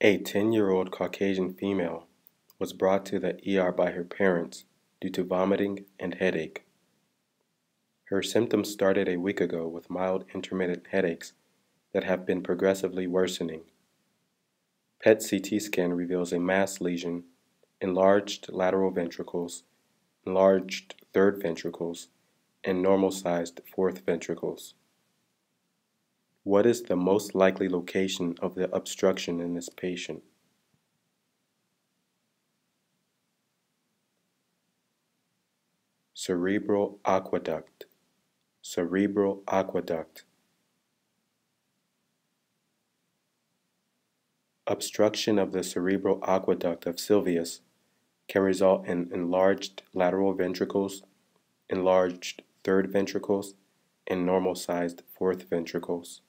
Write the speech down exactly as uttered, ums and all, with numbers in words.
A ten-year-old Caucasian female was brought to the E R by her parents due to vomiting and headache. Her symptoms started a week ago with mild intermittent headaches that have been progressively worsening. P E T C T scan reveals a mass lesion, enlarged lateral ventricles, enlarged third ventricles, and normal-sized fourth ventricles. What is the most likely location of the obstruction in this patient? Cerebral aqueduct. Cerebral aqueduct. Obstruction of the cerebral aqueduct of Sylvius can result in enlarged lateral ventricles, enlarged third ventricles, and normal-sized fourth ventricles.